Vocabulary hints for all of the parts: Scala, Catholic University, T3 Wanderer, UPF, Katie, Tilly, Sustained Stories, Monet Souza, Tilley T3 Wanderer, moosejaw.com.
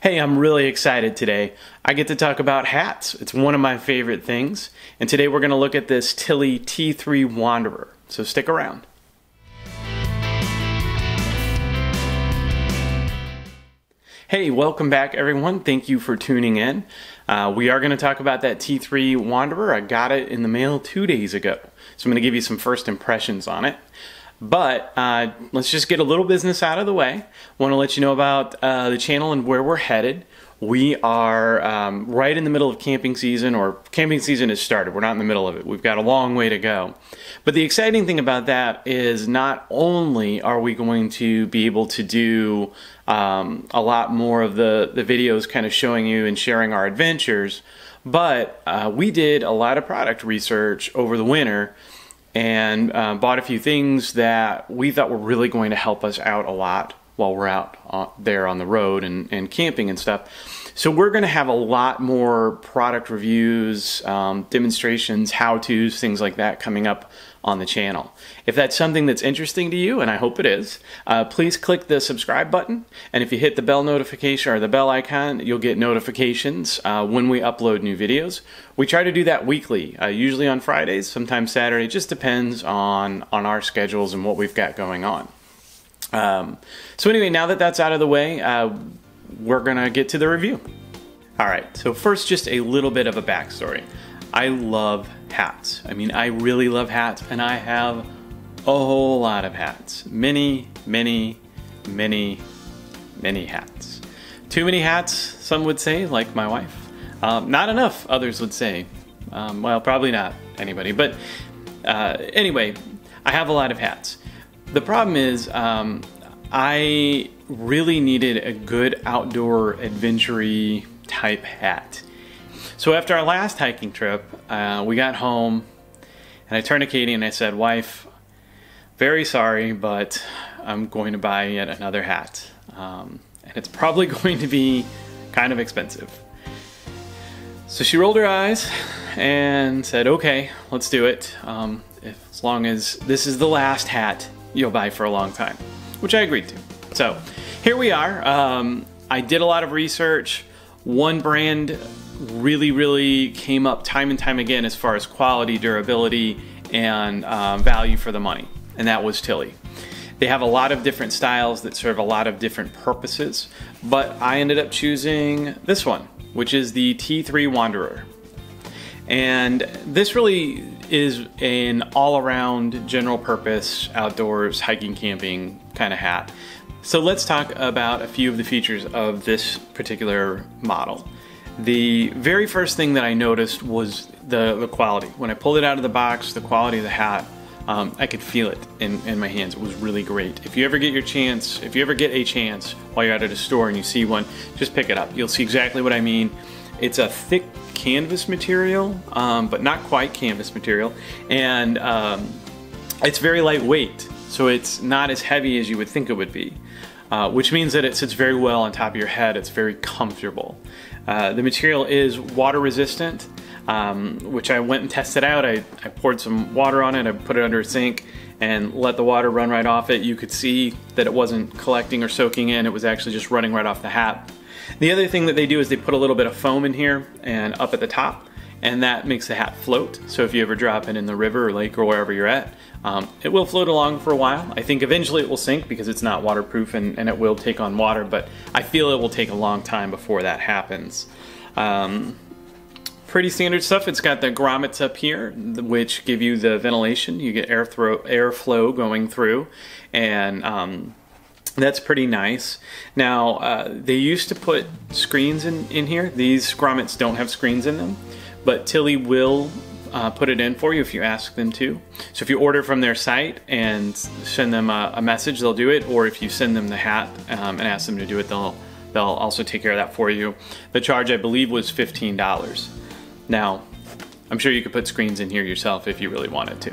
Hey, I'm really excited today. I get to talk about hats. It's one of my favorite things. And today we're going to look at this Tilly T3 Wanderer. So stick around. Hey, welcome back everyone. Thank you for tuning in. We are going to talk about that T3 Wanderer. I got it in the mail 2 days ago. So I'm going to give you some first impressions on it. But let's just get a little business out of the way. Want to let you know about the channel and where we're headed. We are right in the middle of camping season, or camping season has started. We're not in the middle of it. We've got a long way to go. But the exciting thing about that is not only are we going to be able to do a lot more of the videos kind of showing you and sharing our adventures, but we did a lot of product research over the winter and bought a few things that we thought were really going to help us out a lot while we're out there on the road and camping and stuff. So we're going to have a lot more product reviews, demonstrations, how-tos, things like that coming up on the channel. If that's something that's interesting to you, and I hope it is, please click the subscribe button. And if you hit the bell notification or the bell icon, you'll get notifications when we upload new videos. We try to do that weekly, usually on Fridays, sometimes Saturday. It just depends on our schedules and what we've got going on. So anyway, now that that's out of the way, we're gonna get to the review. All right, so first, just a little bit of a backstory. I love hats. I mean, I really love hats, and I have a whole lot of hats. Many, many, many, many hats. Too many hats, some would say, like my wife. Not enough, others would say. Well, probably not anybody, but anyway, I have a lot of hats. The problem is I really needed a good outdoor adventure-y type hat. So after our last hiking trip, we got home and I turned to Katie and I said, "Wife, very sorry, but I'm going to buy yet another hat. And it's probably going to be kind of expensive." So she rolled her eyes and said, "Okay, let's do it. As long as this is the last hat you'll buy for a long time," which I agreed to. So here we are. I did a lot of research. One brand really came up time and time again as far as quality, durability, and value for the money, and that was Tilly. They have a lot of different styles that serve a lot of different purposes, but I ended up choosing this one, which is the T3 Wanderer. And this really is an all-around general purpose outdoors hiking camping kind of hat. So let's talk about a few of the features of this particular model. The very first thing that I noticed was the quality. When I pulled it out of the box, the quality of the hat, I could feel it in my hands. It was really great. If you ever get a chance while you're out at a store and you see one, just pick it up. You'll see exactly what I mean. It's a thick canvas material, but not quite canvas material, and it's very lightweight, so it's not as heavy as you would think it would be, which means that it sits very well on top of your head. It's very comfortable. The material is water resistant, which I went and tested out. I poured some water on it, I put it under a sink, and let the water run right off it. You could see that it wasn't collecting or soaking in, it was actually just running right off the hat. The other thing that they do is they put a little bit of foam in here and up at the top, and that makes the hat float. So if you ever drop it in the river or lake or wherever you're at, it will float along for a while. I think eventually it will sink because it's not waterproof and it will take on water, but I feel it will take a long time before that happens. Pretty standard stuff. It's got the grommets up here, which give you the ventilation. You get airflow going through, and that's pretty nice. Now, they used to put screens in here. These grommets don't have screens in them, but Tilly will put it in for you if you ask them to. So if you order from their site and send them a message, they'll do it. Or if you send them the hat and ask them to do it, they'll also take care of that for you. The charge, I believe, was $15. Now, I'm sure you could put screens in here yourself if you really wanted to.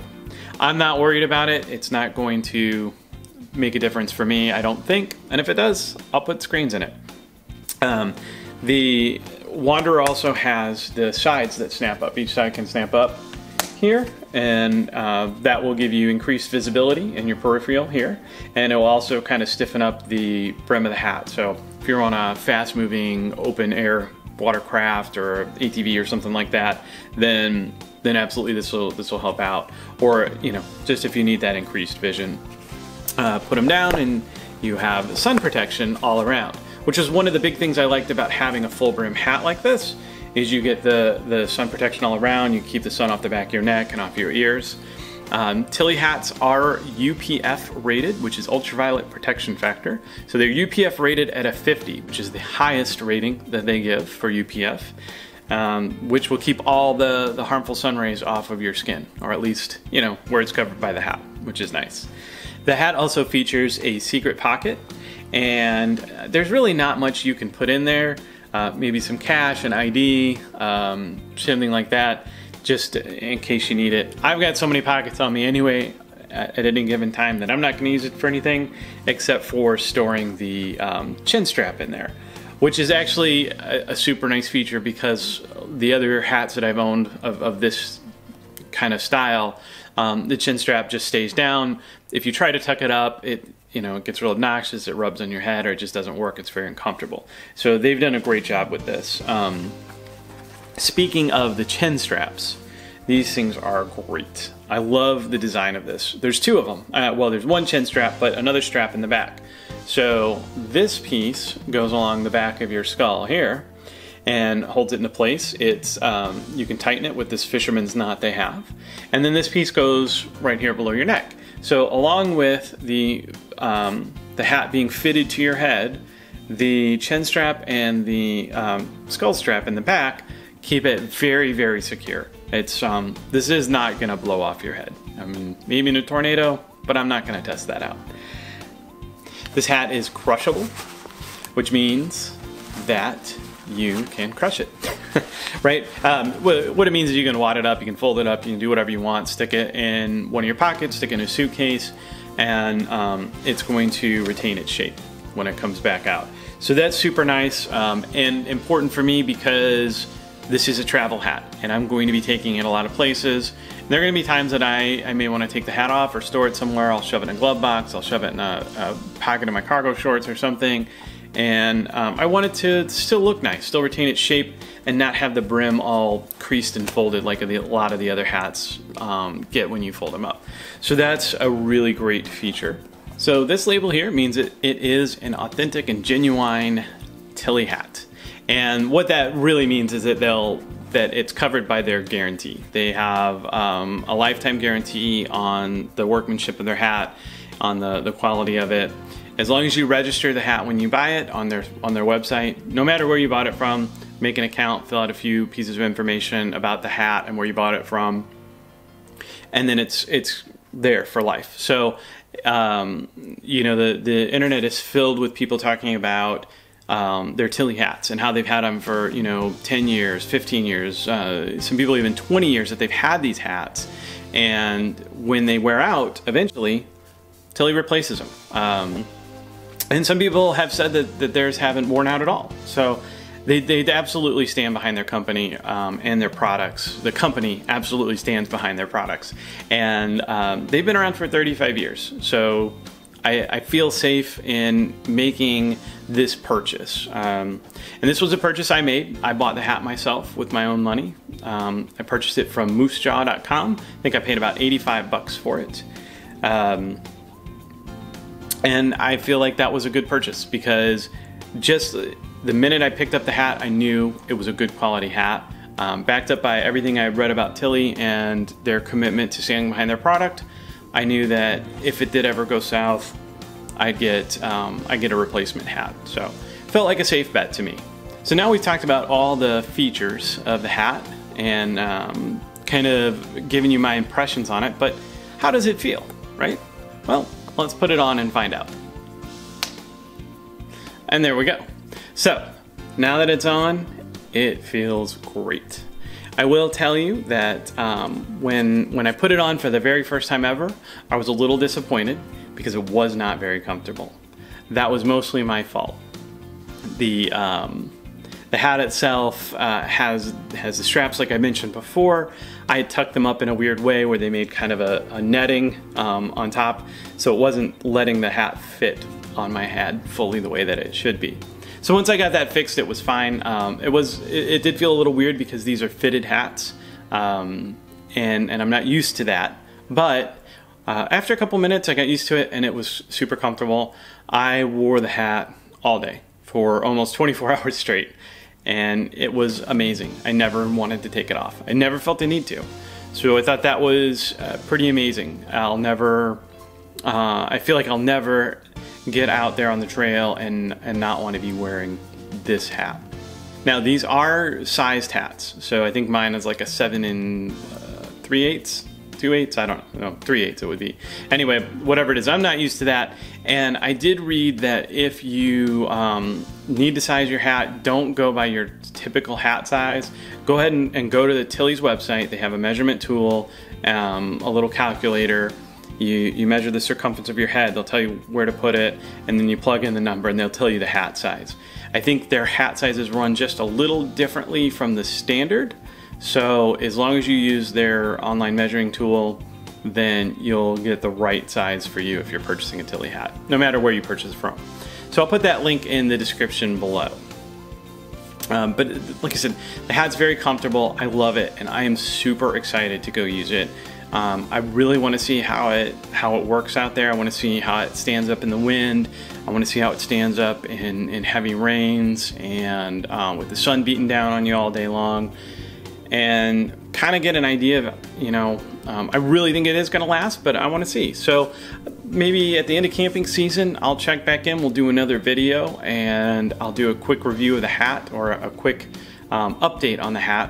I'm not worried about it. It's not going to make a difference for me, I don't think, and if it does, I'll put screens in it. The Wanderer also has the sides that snap up. Each side can snap up here, and that will give you increased visibility in your peripheral here, and it will also kind of stiffen up the brim of the hat. So if you're on a fast-moving open-air watercraft or ATV or something like that, then absolutely this will help out. Or, you know, just if you need that increased vision, put them down and you have sun protection all around, which is one of the big things I liked about having a full brim hat like this, is you get the sun protection all around, you keep the sun off the back of your neck and off your ears. Tilly hats are UPF rated, which is ultraviolet protection factor. So they're UPF rated at a 50, which is the highest rating that they give for UPF, which will keep all the harmful sun rays off of your skin, or at least, you know, where it's covered by the hat, which is nice. The hat also features a secret pocket, and there's really not much you can put in there. Maybe some cash, an ID, something like that, just in case you need it. I've got so many pockets on me anyway at any given time that I'm not going to use it for anything except for storing the chin strap in there, which is actually a super nice feature, because the other hats that I've owned of this kind of style, the chin strap just stays down. If you try to tuck it up, it gets real obnoxious, it rubs on your head, or it just doesn't work, it's very uncomfortable. So they've done a great job with this. Speaking of the chin straps, these things are great. I love the design of this. There's two of them. Well, there's one chin strap, but another strap in the back. So this piece goes along the back of your skull here and holds it into place. It's you can tighten it with this fisherman's knot they have. And then this piece goes right here below your neck. So along with the hat being fitted to your head, the chin strap and the skull strap in the back keep it very, very secure. It's this is not gonna blow off your head. I mean, maybe in a tornado, but I'm not gonna test that out. This hat is crushable, which means that you can crush it, right? What it means is you can wad it up, you can fold it up, you can do whatever you want, stick it in one of your pockets, stick it in a suitcase, and it's going to retain its shape when it comes back out. So that's super nice, and important for me, because this is a travel hat and I'm going to be taking it a lot of places. And there are gonna be times that I may wanna take the hat off or store it somewhere. I'll shove it in a glove box, I'll shove it in a pocket of my cargo shorts or something. And I want it to still look nice, still retain its shape, and not have the brim all creased and folded like a lot of the other hats get when you fold them up. So that's a really great feature. So this label here means it is an authentic and genuine Tilly hat. And what that really means is that it's covered by their guarantee. They have a lifetime guarantee on the workmanship of their hat, on the quality of it. As long as you register the hat when you buy it on their website, no matter where you bought it from, make an account, fill out a few pieces of information about the hat and where you bought it from, and then it's there for life. So, you know, the internet is filled with people talking about their Tilly hats and how they've had them for, you know, 10 years, 15 years, some people even 20 years that they've had these hats, and when they wear out, eventually, Tilly replaces them. And some people have said that theirs haven't worn out at all. So they absolutely stand behind their company and their products. The company absolutely stands behind their products. And they've been around for 35 years. So I feel safe in making this purchase. And this was a purchase I made. I bought the hat myself with my own money. I purchased it from moosejaw.com. I think I paid about 85 bucks for it. And I feel like that was a good purchase, because just the minute I picked up the hat, I knew it was a good quality hat, backed up by everything I read about Tilly and their commitment to standing behind their product. I knew that if it did ever go south, I'd get a replacement hat. So felt like a safe bet to me. So now we've talked about all the features of the hat and kind of given you my impressions on it, but how does it feel, right? Well, let's put it on and find out. And there we go. So now that it's on, it feels great. I will tell you that when I put it on for the very first time ever, I was a little disappointed because it was not very comfortable. That was mostly my fault. The hat itself has the straps, like I mentioned before. I had tucked them up in a weird way where they made kind of a netting on top, so it wasn't letting the hat fit on my head fully the way that it should be. So once I got that fixed, it was fine. It did feel a little weird because these are fitted hats, and I'm not used to that. But after a couple minutes, I got used to it, and it was super comfortable. I wore the hat all day for almost 24 hours straight, and it was amazing. I never wanted to take it off. I never felt the need to. So I thought that was pretty amazing. I'll never, I feel like I'll never get out there on the trail and not want to be wearing this hat. Now these are sized hats. So I think mine is like a 7 3/8, 2/8, I don't know, no, 3/8 it would be. Anyway, whatever it is, I'm not used to that. And I did read that if you need to size your hat, don't go by your typical hat size. Go ahead and go to the Tillys website. They have a measurement tool, a little calculator. You measure the circumference of your head, they'll tell you where to put it, and then you plug in the number and they'll tell you the hat size. I think their hat sizes run just a little differently from the standard, so as long as you use their online measuring tool, then you'll get the right size for you if you're purchasing a Tillys hat, no matter where you purchase from. So I'll put that link in the description below. But like I said, the hat's very comfortable, I love it, and I am super excited to go use it. I really want to see how it works out there. I want to see how it stands up in the wind. I want to see how it stands up in heavy rains and with the sun beating down on you all day long, and kind of get an idea of, you know, I really think it is going to last, but I want to see. So maybe at the end of camping season, I'll check back in. We'll do another video and I'll do a quick review of the hat, or a quick update on the hat,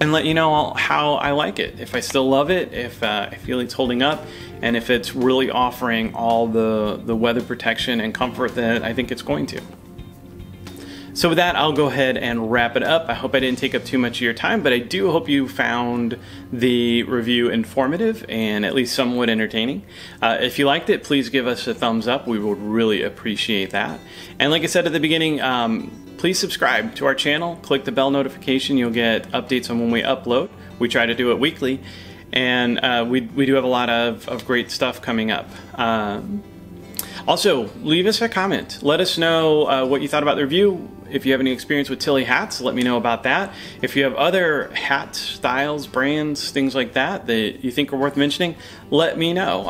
and let you know how I like it, if I still love it, if I feel it's holding up, and if it's really offering all the weather protection and comfort that I think it's going to. So with that, I'll go ahead and wrap it up. I hope I didn't take up too much of your time, but I do hope you found the review informative and at least somewhat entertaining. If you liked it, please give us a thumbs up. We would really appreciate that. And like I said at the beginning, please subscribe to our channel, click the bell notification, you'll get updates on when we upload. We try to do it weekly, and we do have a lot of great stuff coming up. Also, leave us a comment. Let us know what you thought about the review. If you have any experience with Tillys hats, let me know about that. If you have other hat styles, brands, things like that you think are worth mentioning, let me know.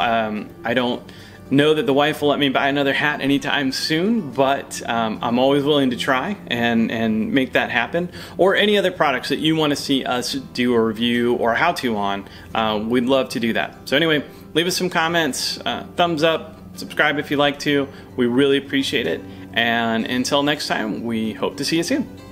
I don't know that the wife will let me buy another hat anytime soon, but I'm always willing to try and make that happen. Or any other products that you want to see us do a review or how-to on, we'd love to do that. So anyway, leave us some comments, thumbs up, subscribe if you like to. We really appreciate it. And until next time, we hope to see you soon.